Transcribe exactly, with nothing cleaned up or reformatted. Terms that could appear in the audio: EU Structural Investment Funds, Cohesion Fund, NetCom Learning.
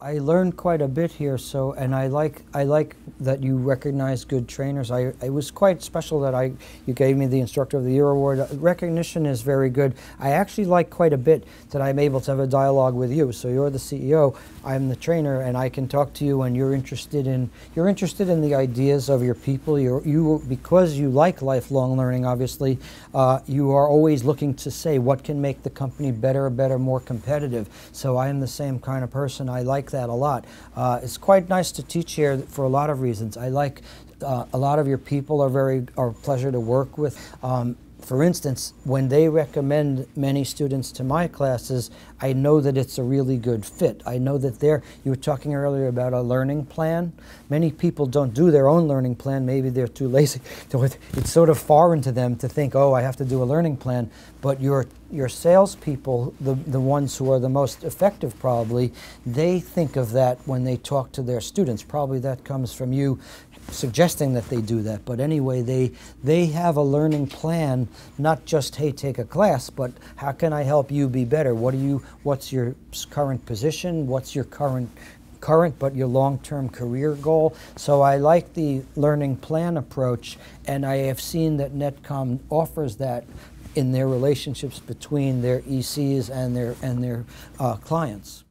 I learned quite a bit here, so and I like I like that you recognize good trainers. I it was quite special that I you gave me the Instructor of the Year award. Recognition is very good. I actually like quite a bit that I'm able to have a dialogue with you. So you're the C E O, I'm the trainer, and I can talk to you when you're interested in you're interested in the ideas of your people. You you because you like lifelong learning, obviously, uh, you are always looking to say what can make the company better, better, more competitive. So I am the same kind of person. I like that a lot. Uh, it's quite nice to teach here for a lot of reasons. I like uh, a lot of your people are very are a pleasure to work with. Um, for instance, when they recommend many students to my classes, I know that it's a really good fit. I know that they're, you were talking earlier about a learning plan. Many people don't do their own learning plan. Maybe they're too lazy. It's sort of foreign to them to think, oh, I have to do a learning plan. But your your salespeople, the, the ones who are the most effective probably, they think of that when they talk to their students. Probably that comes from you suggesting that they do that. But anyway, they, they have a learning plan, not just, hey, take a class, but how can I help you be better? What do you, what's your current position? What's your current current but your long-term career goal? So I like the learning plan approach, and I have seen that NetCom offers that in their relationships between their E Cs and their and their uh, clients.